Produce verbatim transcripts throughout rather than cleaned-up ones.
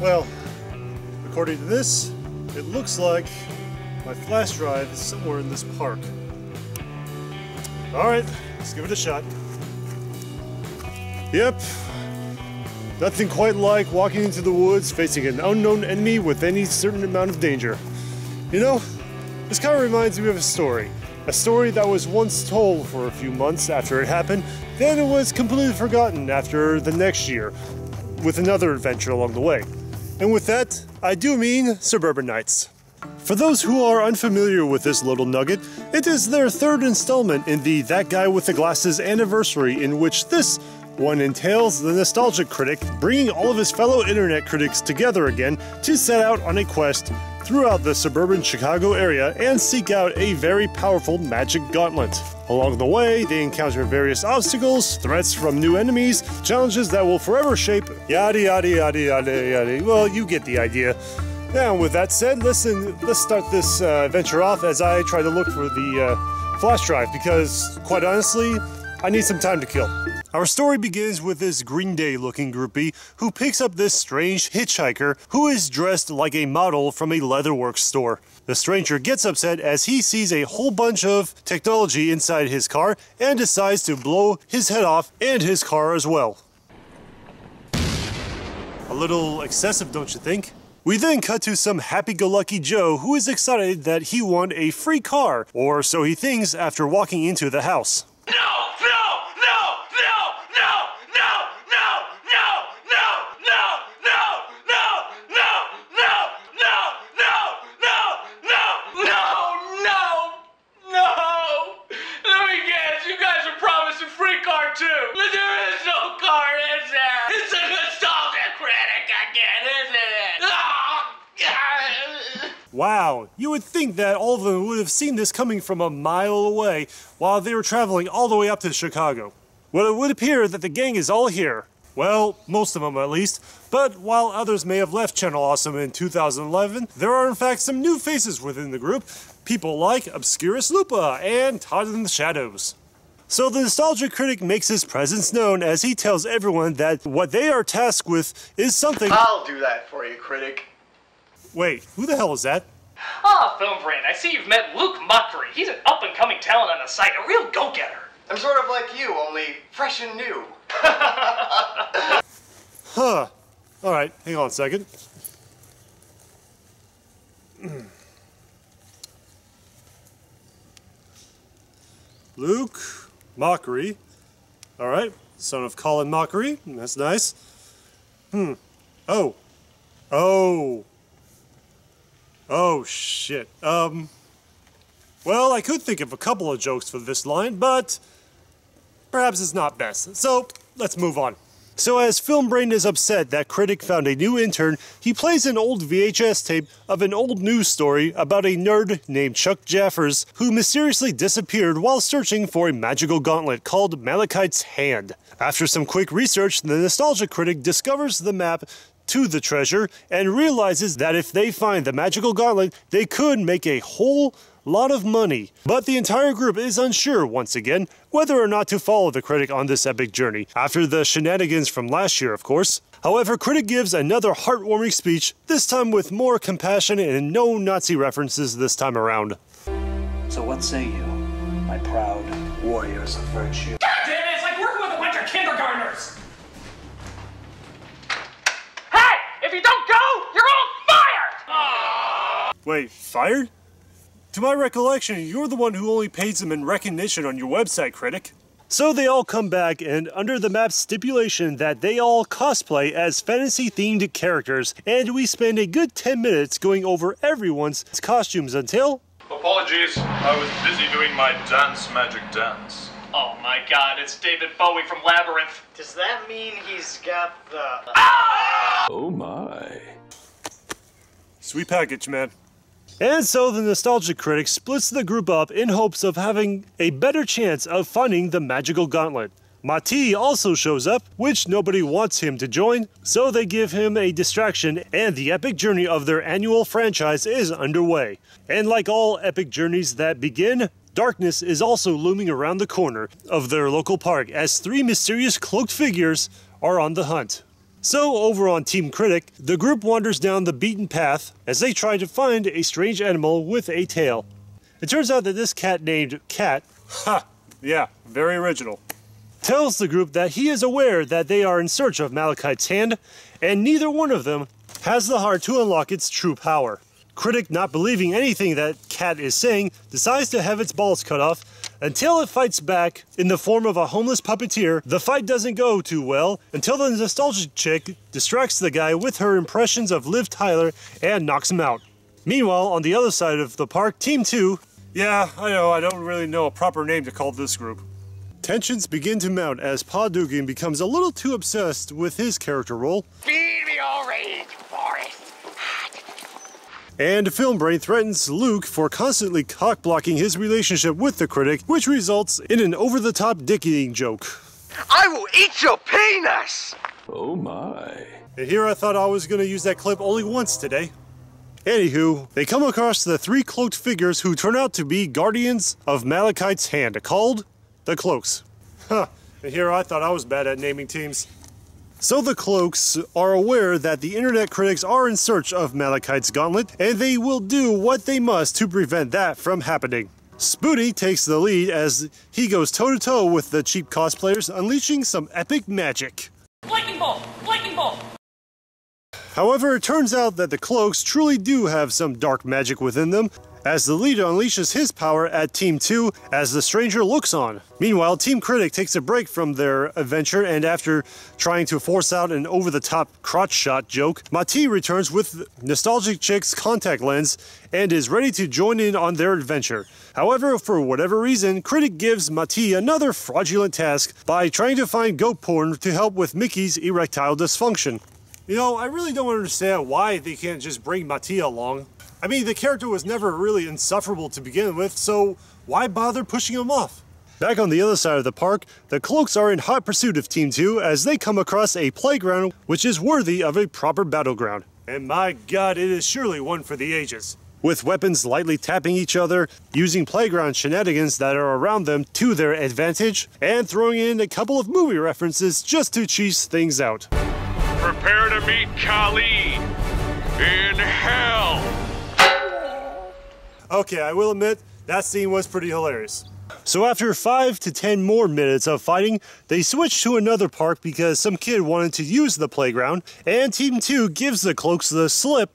Well, according to this, it looks like my flash drive is somewhere in this park. Alright, let's give it a shot. Yep, nothing quite like walking into the woods facing an unknown enemy with any certain amount of danger. You know, this kind of reminds me of a story. A story that was once told for a few months after it happened, then it was completely forgotten after the next year, with another adventure along the way. And with that, I do mean Suburban Knights. For those who are unfamiliar with this little nugget, it is their third installment in the That Guy with the Glasses anniversary, in which this one entails the Nostalgia Critic bringing all of his fellow internet critics together again to set out on a quest throughout the suburban Chicago area and seek out a very powerful magic gauntlet. Along the way, they encounter various obstacles, threats from new enemies, challenges that will forever shape yada yada yada yada yada. Well, you get the idea. Now, with that said, listen, let's start this uh, adventure off as I try to look for the uh, flash drive, because, quite honestly, I need some time to kill. Our story begins with this Green Day-looking groupie who picks up this strange hitchhiker who is dressed like a model from a leatherworks store. The stranger gets upset as he sees a whole bunch of technology inside his car and decides to blow his head off and his car as well. A little excessive, don't you think? We then cut to some happy-go-lucky Joe who is excited that he won a free car, or so he thinks after walking into the house. No! No! No! No! No! No! No! No! No! No! No! No! No! No! No! No! No! No! No! No! No! Let me guess, you guys are promising free car too! But there is no car, is there? It's a Nostalgia Critic again, isn't it? Wow, you would think that all of them would have seen this coming from a mile away while they were traveling all the way up to Chicago. Well, it would appear that the gang is all here. Well, most of them at least. But while others may have left Channel Awesome in two thousand eleven, there are in fact some new faces within the group. People like Obscurus Lupa and Todd in the Shadows. So the Nostalgia Critic makes his presence known as he tells everyone that what they are tasked with is something- I'll do that for you, Critic. Wait, who the hell is that? Ah, Film Brain, I see you've met Luke Mochrie. He's an up-and-coming talent on the site, a real go-getter. I'm sort of like you, only fresh and new. Huh. All right, hang on a second. Luke Mochrie. All right, son of Colin Mockery. That's nice. Hmm. Oh. Oh. Oh shit, um, well, I could think of a couple of jokes for this line, but perhaps it's not best, so let's move on. So as Film Brain is upset that Critic found a new intern, he plays an old V H S tape of an old news story about a nerd named Chuck Jaffers who mysteriously disappeared while searching for a magical gauntlet called Malachite's Hand. After some quick research, the Nostalgia Critic discovers the map to the treasure and realizes that if they find the magical gauntlet, they could make a whole lot of money. But the entire group is unsure once again whether or not to follow the Critic on this epic journey, after the shenanigans from last year, of course. However, Critic gives another heartwarming speech, this time with more compassion and no Nazi references this time around. So what say you, my proud warriors of virtue? God damn it, it's like working with a bunch of kindergartners! If you don't go, you're all fired! Wait, fired? To my recollection, you're the one who only pays them in recognition on your website, Critic. So they all come back, and under the map's stipulation that they all cosplay as fantasy-themed characters, and we spend a good ten minutes going over everyone's costumes until... Apologies, I was busy doing my dance magic dance. Oh my god, it's David Bowie from Labyrinth. Does that mean he's got the... Ah! Oh my. Sweet package, man. And so the Nostalgia Critic splits the group up in hopes of having a better chance of finding the magical gauntlet. Ma-Ti also shows up, which nobody wants him to join, so they give him a distraction, and the epic journey of their annual franchise is underway. And like all epic journeys that begin, darkness is also looming around the corner of their local park as three mysterious cloaked figures are on the hunt. So, over on Team Critic, the group wanders down the beaten path as they try to find a strange animal with a tail. It turns out that this cat named Cat, ha, yeah, very original, tells the group that he is aware that they are in search of Malachite's Hand, and neither one of them has the heart to unlock its true power. Critic, not believing anything that Cat is saying, decides to have its balls cut off until it fights back in the form of a homeless puppeteer. The fight doesn't go too well until the Nostalgia Chick distracts the guy with her impressions of Liv Tyler and knocks him out. Meanwhile, on the other side of the park, Team two, yeah, I know, I don't really know a proper name to call this group. Tensions begin to mount as Paw Dugan becomes a little too obsessed with his character role. Feel your rage, Forrest. And Film Brain threatens Luke for constantly cock-blocking his relationship with the critic, which results in an over-the-top dick-eating joke. I will eat your penis! Oh my. And here I thought I was going to use that clip only once today. Anywho, they come across the three cloaked figures who turn out to be guardians of Malachite's Hand, called the Cloaks. Huh, and here I thought I was bad at naming teams. So the Cloaks are aware that the internet critics are in search of Malachite's Gauntlet, and they will do what they must to prevent that from happening. Spoony takes the lead as he goes toe-to-toe with the cheap cosplayers, unleashing some epic magic. Lightning bolt! Lightning bolt! However, it turns out that the Cloaks truly do have some dark magic within them, as the leader unleashes his power at Team two as the stranger looks on. Meanwhile, Team Critic takes a break from their adventure, and after trying to force out an over-the-top crotch shot joke, Ma-Ti returns with Nostalgia Chick's contact lens and is ready to join in on their adventure. However, for whatever reason, Critic gives Ma-Ti another fraudulent task by trying to find goat porn to help with Mickey's erectile dysfunction. You know, I really don't understand why they can't just bring Ma-Ti along. I mean, the character was never really insufferable to begin with, so why bother pushing him off? Back on the other side of the park, the Cloaks are in hot pursuit of Team two as they come across a playground which is worthy of a proper battleground. And my god, it is surely one for the ages. With weapons lightly tapping each other, using playground shenanigans that are around them to their advantage, and throwing in a couple of movie references just to cheese things out. Prepare to meet Kali in hell! Okay, I will admit, that scene was pretty hilarious. So after five to ten more minutes of fighting, they switch to another park because some kid wanted to use the playground, and Team two gives the Cloaks the slip,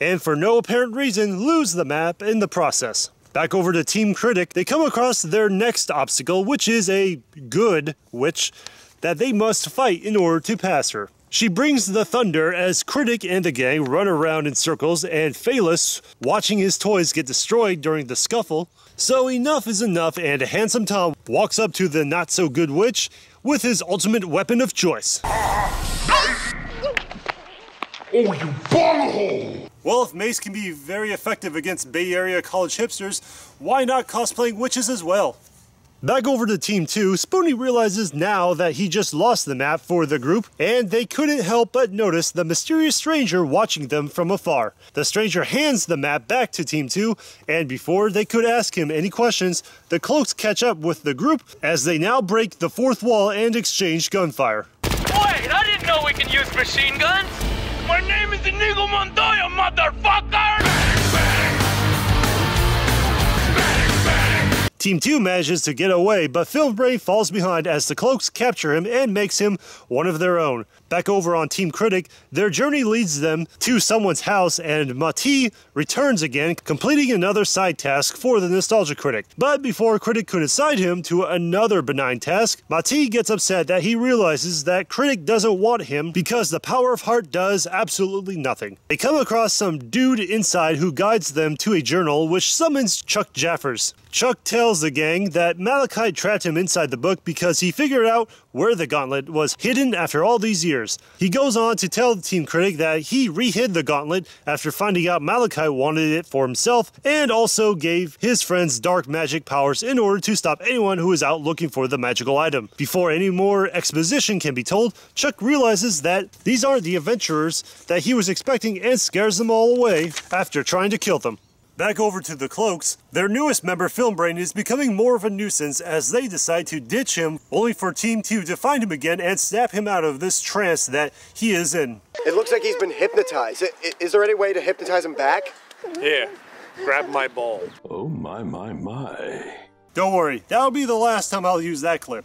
and for no apparent reason, lose the map in the process. Back over to Team Critic, they come across their next obstacle, which is a good witch that they must fight in order to pass her. She brings the thunder as Critic and the gang run around in circles, and Phelous, watching his toys get destroyed during the scuffle. So enough is enough, and Handsome Tom walks up to the not-so-good witch with his ultimate weapon of choice. Oh, you butthole! Well, if mace can be very effective against Bay Area college hipsters, why not cosplaying witches as well? Back over to Team two, Spoony realizes now that he just lost the map for the group, and they couldn't help but notice the mysterious stranger watching them from afar. The stranger hands the map back to Team two, and before they could ask him any questions, the Cloaks catch up with the group as they now break the fourth wall and exchange gunfire. Wait, I didn't know we could use machine guns! My name is Inigo Montoya, motherfucker! Team two manages to get away, but Phil Bray falls behind as the Cloaks capture him and makes him one of their own. Back over on Team Critic, their journey leads them to someone's house, and Ma-Ti returns again, completing another side task for the Nostalgia Critic. But before Critic could assign him to another benign task, Ma-Ti gets upset that he realizes that Critic doesn't want him because the power of heart does absolutely nothing. They come across some dude inside who guides them to a journal which summons Chuck Jaffers. Chuck tells the gang that Malachite trapped him inside the book because he figured out where the gauntlet was hidden after all these years. He goes on to tell the Team Critic that he re-hid the gauntlet after finding out Malachite wanted it for himself, and also gave his friends dark magic powers in order to stop anyone who is out looking for the magical item. Before any more exposition can be told, Chuck realizes that these aren't the adventurers that he was expecting and scares them all away after trying to kill them. Back over to the Cloaks, their newest member Film Brain is becoming more of a nuisance as they decide to ditch him, only for Team two to find him again and snap him out of this trance that he is in. It looks like he's been hypnotized. Is there any way to hypnotize him back? Yeah, grab my ball. Oh my, my, my. Don't worry, that'll be the last time I'll use that clip.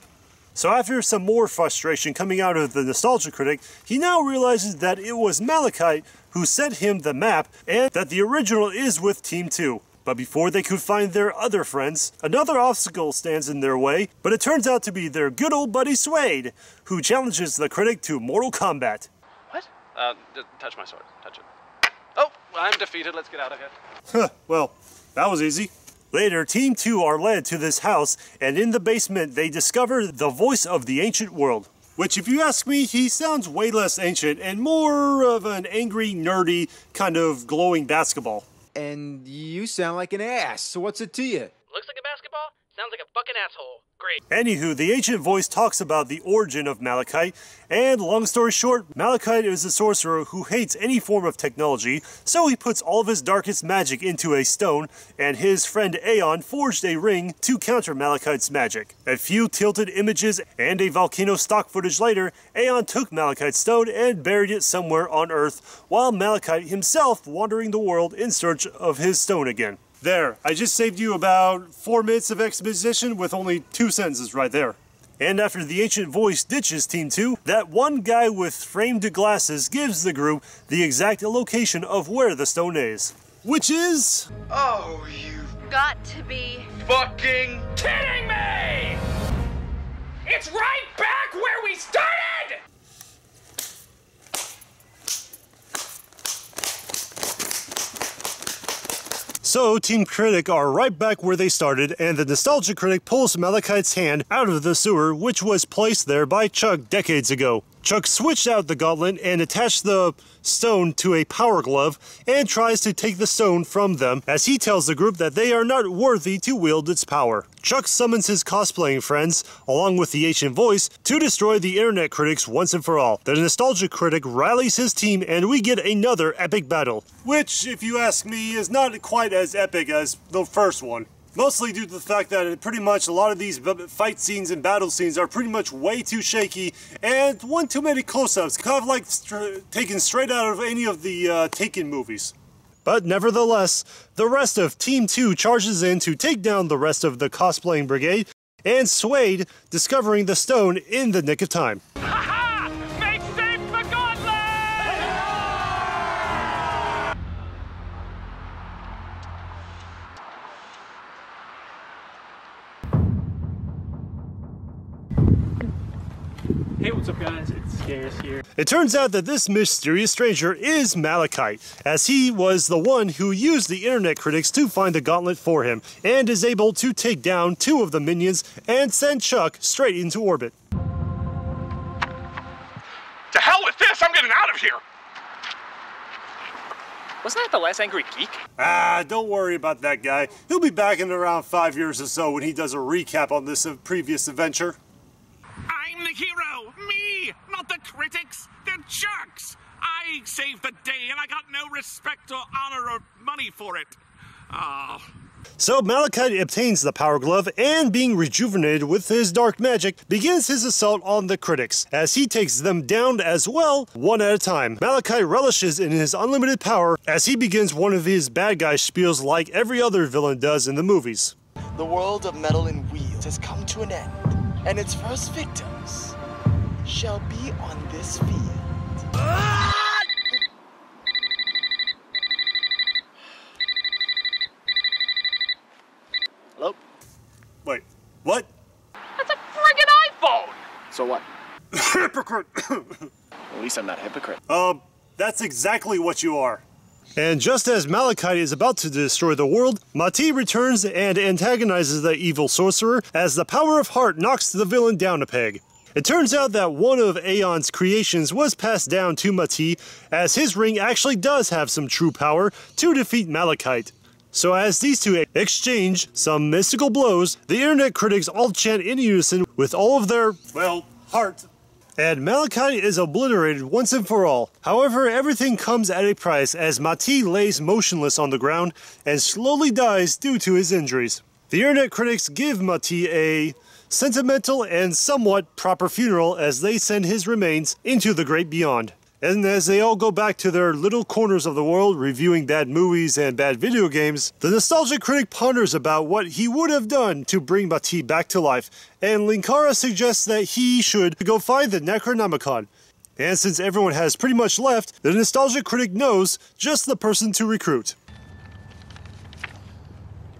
So after some more frustration coming out of the Nostalgia Critic, he now realizes that it was Malachite who sent him the map and that the original is with Team two. But before they could find their other friends, another obstacle stands in their way, but it turns out to be their good old buddy Swade, who challenges the Critic to Mortal Kombat. What? Uh, touch my sword. Touch it. Oh, I'm defeated. Let's get out of here. Huh, well, that was easy. Later, Team two are led to this house, and in the basement they discover the voice of the ancient world. Which, if you ask me, he sounds way less ancient and more of an angry, nerdy, kind of glowing basketball. And you sound like an ass, so what's it to you? Looks like a basketball, sounds like a fucking asshole. Great. Anywho, the ancient voice talks about the origin of Malachite, and long story short, Malachite is a sorcerer who hates any form of technology, so he puts all of his darkest magic into a stone, and his friend Aeon forged a ring to counter Malachite's magic. A few tilted images and a volcano stock footage later, Aeon took Malachite's stone and buried it somewhere on Earth, while Malachite himself wandering the world in search of his stone again. There, I just saved you about four minutes of exposition with only two sentences right there. And after the ancient voice ditches Team two, that one guy with framed glasses gives the group the exact location of where the stone is. Which is... Oh, you've got to be... fucking kidding me! It's right back where we started! So Team Critic are right back where they started, and the Nostalgia Critic pulls Malachite's hand out of the sewer, which was placed there by Chuck decades ago. Chuck switched out the gauntlet and attached the stone to a power glove and tries to take the stone from them as he tells the group that they are not worthy to wield its power. Chuck summons his cosplaying friends, along with the ancient voice, to destroy the internet critics once and for all. The Nostalgia Critic rallies his team and we get another epic battle. Which, if you ask me, is not quite as epic as the first one. Mostly due to the fact that it pretty much a lot of these fight scenes and battle scenes are pretty much way too shaky and one too many close-ups, kind of like st taken straight out of any of the uh, Taken movies. But nevertheless, the rest of Team two charges in to take down the rest of the cosplaying brigade and Swade, discovering the stone in the nick of time. Ha-ha! Make safe for Godland! Hey, what's up guys, it's Scarce here. It turns out that this mysterious stranger is Malachite, as he was the one who used the internet critics to find the gauntlet for him, and is able to take down two of the minions and send Chuck straight into orbit. To hell with this, I'm getting out of here! Wasn't that the last angry geek? Ah, don't worry about that guy. He'll be back in around five years or so when he does a recap on this previous adventure. I'm the hero! Me! Not the critics! They're jerks! I saved the day and I got no respect or honor or money for it. Ah. Oh. So Malachite obtains the power glove and, being rejuvenated with his dark magic, begins his assault on the critics, as he takes them down as well, one at a time. Malachite relishes in his unlimited power as he begins one of his bad guy spiels like every other villain does in the movies. The world of metal and wheels has come to an end, and its first victims shall be on this field. Ah! Hello? Wait, what? That's a friggin' iPhone! So what? Hypocrite! At least I'm not a hypocrite. Um, that's exactly what you are. And just as Malachite is about to destroy the world, Ma-Ti returns and antagonizes the evil sorcerer as the power of heart knocks the villain down a peg. It turns out that one of Aeon's creations was passed down to Ma-Ti, as his ring actually does have some true power to defeat Malachite. So as these two exchange some mystical blows, the internet critics all chant in unison with all of their, well, heart. and Malachite is obliterated once and for all. However, everything comes at a price as Ma-Ti lays motionless on the ground and slowly dies due to his injuries. The internet critics give Ma-Ti a sentimental and somewhat proper funeral as they send his remains into the great beyond. And as they all go back to their little corners of the world reviewing bad movies and bad video games, the Nostalgia Critic ponders about what he would have done to bring Ma-Ti back to life, and Linkara suggests that he should go find the Necronomicon. And since everyone has pretty much left, the Nostalgia Critic knows just the person to recruit.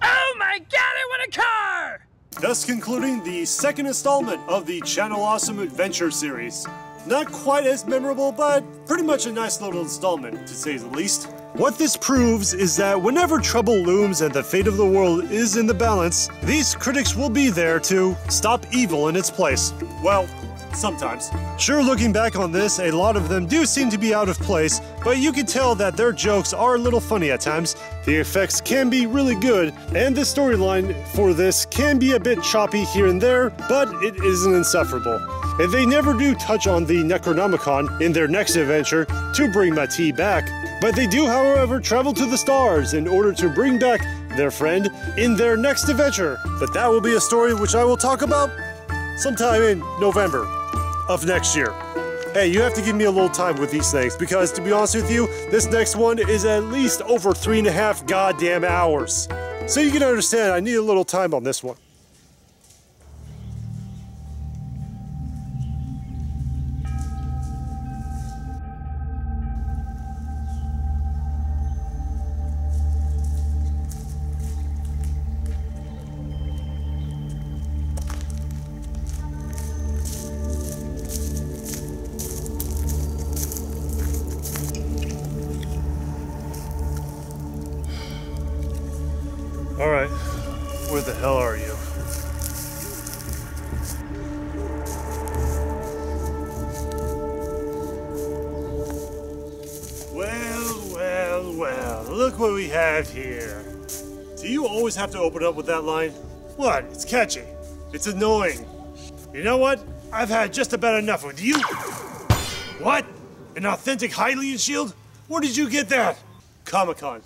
Oh my god, I want a car! Thus concluding the second installment of the Channel Awesome Adventure series. Not quite as memorable, but pretty much a nice little installment, to say the least. What this proves is that whenever trouble looms and the fate of the world is in the balance, these critics will be there to stop evil in its place. Well, sometimes. Sure, looking back on this, a lot of them do seem to be out of place, but you can tell that their jokes are a little funny at times, the effects can be really good, and the storyline for this can be a bit choppy here and there, but it isn't insufferable. And they never do touch on the Necronomicon in their next adventure to bring Ma-Ti back, but they do, however, travel to the stars in order to bring back their friend in their next adventure. But that will be a story which I will talk about sometime in November of next year. Hey, you have to give me a little time with these things because, to be honest with you, this next one is at least over three and a half goddamn hours. So you can understand I need a little time on this one. Alright, where the hell are you? Well, well, well, look what we have here. Do you always have to open up with that line? What? It's catchy. It's annoying. You know what? I've had just about enough with you. What? An authentic Hylian shield? Where did you get that? Comic-Con.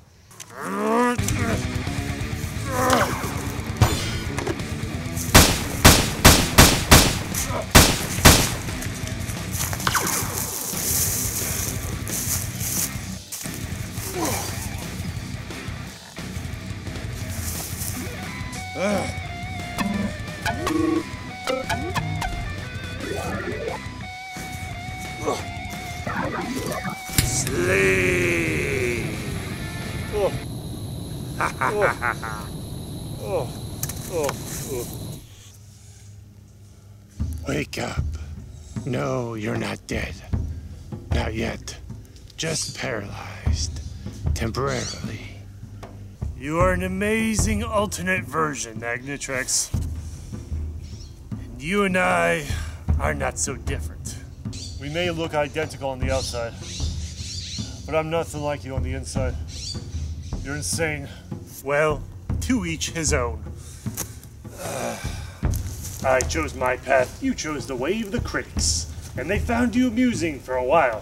Sleep. Oh. Oh. Oh, oh, oh. Wake up. No, you're not dead. Not yet. Just paralyzed. Temporarily. You are an amazing alternate version, Magnetrex. And you and I are not so different. We may look identical on the outside, but I'm nothing like you on the inside. You're insane. Well, to each his own. Uh, I chose my path, you chose the way of the critics, and they found you amusing for a while.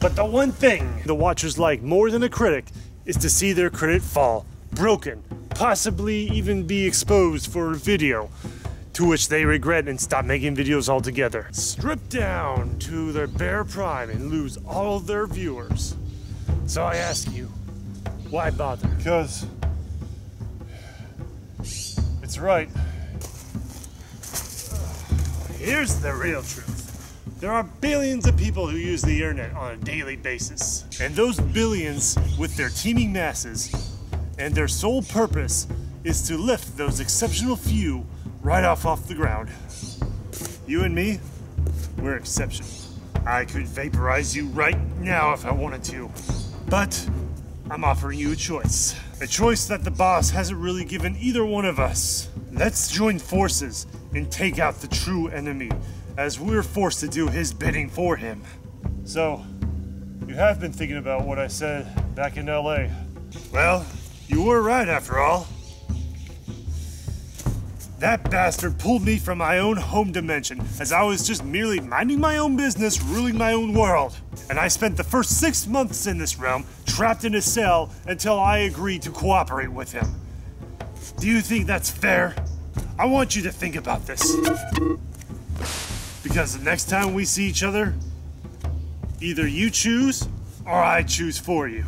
But the one thing the watchers like more than a critic is to see their credit fall, broken, possibly even be exposed for a video, to which they regret and stop making videos altogether. Stripped down to their bare prime and lose all of their viewers. So I ask you, why bother? Because it's right. Here's the real truth. There are billions of people who use the internet on a daily basis. And those billions, with their teeming masses, and their sole purpose is to lift those exceptional few right off off the ground. You and me, we're exceptions. I could vaporize you right now if I wanted to. But I'm offering you a choice. A choice that the boss hasn't really given either one of us. Let's join forces and take out the true enemy, as we're forced to do his bidding for him. So, you have been thinking about what I said back in L A. Well, you were right after all. That bastard pulled me from my own home dimension, as I was just merely minding my own business, ruling my own world. And I spent the first six months in this realm, trapped in a cell, until I agreed to cooperate with him. Do you think that's fair? I want you to think about this. Because the next time we see each other, either you choose, or I choose for you.